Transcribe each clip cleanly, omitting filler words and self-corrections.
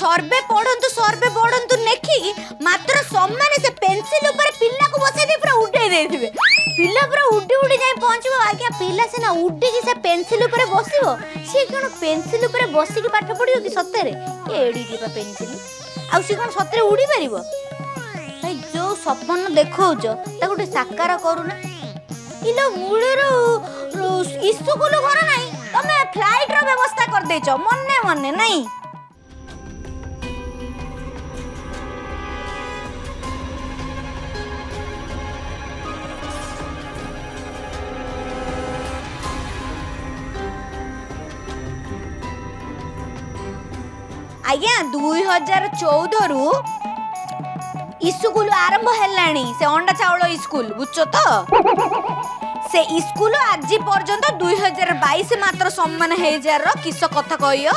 सर्वे पढ़ंतु नेखी मात्र सम्मान से पेंसिल ऊपर पिल्ला को बसे दे पूरा उड़े दे दिबे। पिल्ला पूरा उड़ी उड़ी जाय पहुंचबो। आज्ञा पिल्ला से ना उड़ी की से पेंसिल ऊपर बसिबो। से कोन पेंसिल ऊपर बसी के पाठ पढ़ियो कि सत्य रे एडी के पेंसिल आ से कोन सत्य रे उड़ी परिबो। भाई जो सपन देखौछ ता गोटे साकार करूना। इलो मुळरो इस्तु कोलो घर नाही तमे फ्लाइट रो व्यवस्था कर देचो मन्ने मन्ने नाही। आज्ञा 2014 रु स्कूल आरंभ हेलाणी से अंडा चावल स्कूल बुझो तो से स्कूल आज पर्यंत 2022 मात्र सम्मान है जार किस कथा कहियो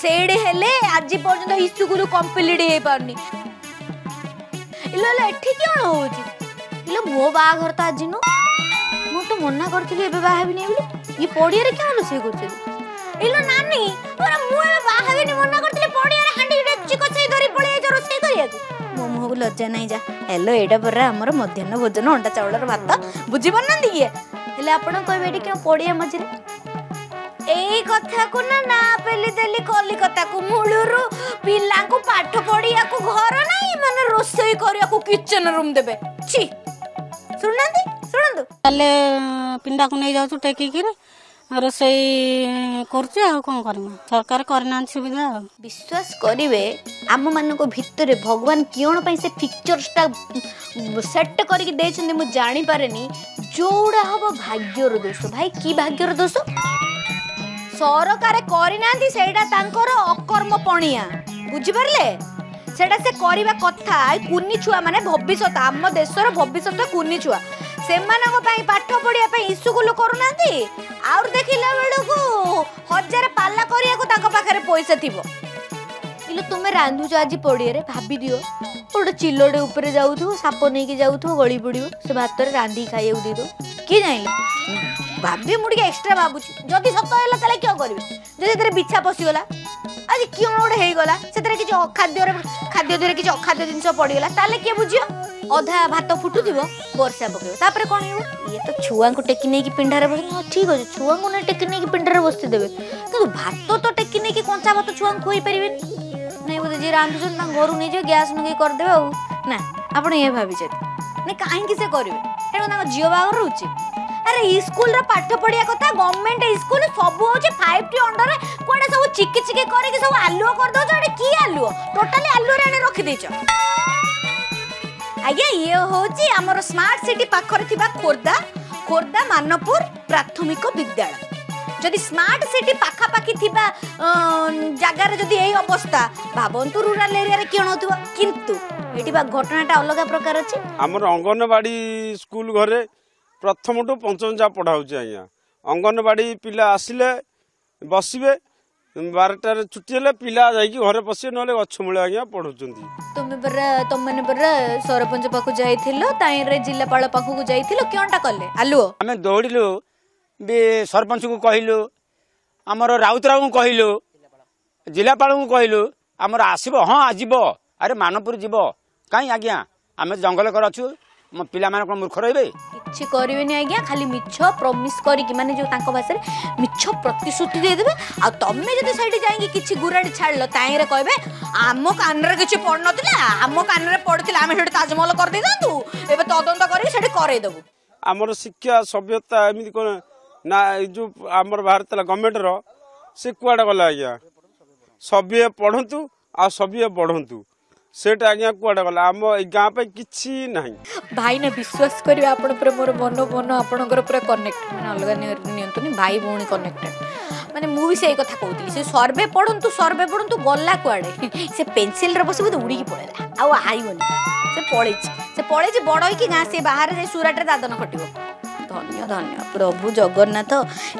सेड हेले आज पर्यंत स्कूल कंप्लीट हे पानी। इलो एठी कोन होची। इलो मो बाघर तो आज नु मु तो मना करथिली एबे बाहेबी नै बोली ये पड़िया रे केन से करथिली। इलो नानी मोर मु एबे बाहेबी नै मना करथिली पड़िया रे हांडी डेची कचै धरि पड़िया जो रोसै करिया मो मुह को लज्जा नहीं जा। हेलो एटा परा हमर मध्याह्न भोजन अंडा चावल भात बुझी पड़ना किए हेल्ले आप कह पड़िया मझे यही कथा को ना पेली देली कलिकता को मूलर पिला को पाठ पढ़िया को घर नहीं माने रोसई करिया को किचन रूम देबे। छी सुनना सुनंतु हेल्ले पिंडा को नहीं जाउ टेकी के रोसई करछे आ कोन करना सरकार करना सुविधा। विश्वास करिवे आम मान भीतर भगवान किण पर से पिक्चर्सटा सेट करके देछन मु जानी पारेनी। जोड़ा हम भाग्यर दोष। भाई की भाग्यर दोष सरकार करना सेटा तांकर अकर्म पणिया बुझी परले सेटा से करिवा कथा। कुनी छुआ माने भविष्य आम देशर भविष्य कुनी छुआ से पाठ पढ़िया स्कूल करना आउर देखला बेलू 1000 पाला करिया पैसा थी। इलो तुम्हें रांधुच आज पड़िया रे भाभी दियो गोटे चिलोटे ऊपर जाऊ साप नहीं जाऊ गली पड़ो से भात रांधी खाई दे दो किए जान भाभी मुझे एक्सट्रा भावुची जदि सत है क्या करें बिछा पशिगला आज क्यों गोटे होगा से अखाद्य खाद्य देह कि अखाद्य जिनस पड़गला किए बुझे अधा भात फुटु बर्षा पकड़ कौन ये तो छुआ को टेकी नहीं पिंडार बस ठीक अच्छे छुआ को ना टेकी नहीं पिंडार बसती देवे कि भात तो टेकी नहीं कंचा भात छुआ को खोई पारे नहीं बोलते जी रांधुन घर नहीं जाए गैस नगे करदे ना आपड़ ये भाभी ना कहीं से करेंगे झील बाहर रोचे। अरे स्कूल पाठ पढ़िया कथा गवर्नमेंट स्कूल सब हो 5T अंडर कौन सब चिकी चिकी कर आलुओ कर दौर कि आलुओ टोटाली आलुए रखीद। आज्ञा ये होची आमर स्मार्ट सिटी पाखर थिबा खोर्धा खोर्धा मानपुर प्राथमिक विद्यालय। जदि स्मार्ट सिटी पाखापाखि थिबा जगार जदि यही अवस्था भावंतु रूरल एरिया रे किण होतबो किंतु एटीबा घटनाटा अलग प्रकार अछि। आमर अंगनवाड़ी स्कूल घरे प्रथम टू पंचम जा पढ़ाउची। आज्ञा अंगनवाड़ी पिला आसिले बसिबे 12टा रे छुट्टी हेले पिला जाई कि घरे पसि नले गछ मूले आज्ञा पढुचंती। तुमने पर सरपंच पाखु जाइथिलो ताई रे जिल्लापाल पाखु को जाइथिलो क्योंटा करले आलु हमें दौड़िलु बे सरपंच को कहिलु हमर राउतराव को कहिलु जिल्लापाल को कहिलु हमर आसीबो हां आजीबो। अरे मानपुर जीवो काई आज्ञा हमें जंगल कर अछु म पिला माने कोन मूर्ख रहबे किछि करिवे नै आज्ञा खाली मिछ प्रॉमिस करी कि माने जो तांको भाषा रे मिछ प्रतिश्रुति दे देबे आ तम्मे जदि साइड जाएगी किछि गुराडी छाडलो ताई रे कहबे आमो कान रे किछि पडनतिला आमो कान रे पडतिला आमे सेट ताजमहल कर दे दंतु एबे तदंत करी सेट करे देबो। हमर शिक्षा सभ्यता एमिति कोन ना जो हमर भारत गवर्नमेंट रो से कुआडा गला आज्ञा सभ्य पढंतु आ सभ्य बढंतु सेट आज्ञा कुआडा गला आम गाँ पे किसी ना भाई ना विश्वास करेंगे आप मोर मन मन आपर पूरा कनेक्ट मैं अलग नि भाई भौणी कनेक्टेड मैंने मुझे से कथा कहती से सर्वे पढ़तु गला कुआडे से पेनसिल बसबू तो उड़ी पड़ेगा आउ आईबन से पड़े बड़ कि गाँ से बाहर से सूराटे दादन खटो। धन्य धन्य प्रभु जगन्नाथ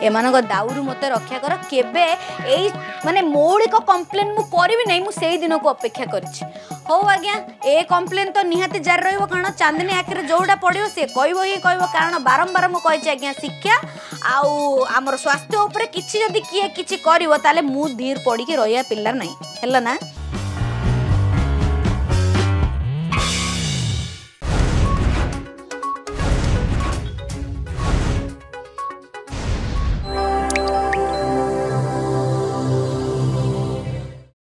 एम दाऊर मत रक्षा कर के माने मौलिक कंप्लेन मु करी नहीं मुझे दिन को अपेक्षा करा ए कंप्लेन तो निहाती जारी रही कारण चांदनी आखिर जोड़ा पड़ो सी कह ही कह कारण बारंबार मुझे आज्ञा शिक्षा आमर स्वास्थ्य उपर कि किए कि धीर पड़ी रही पिल्ला ना।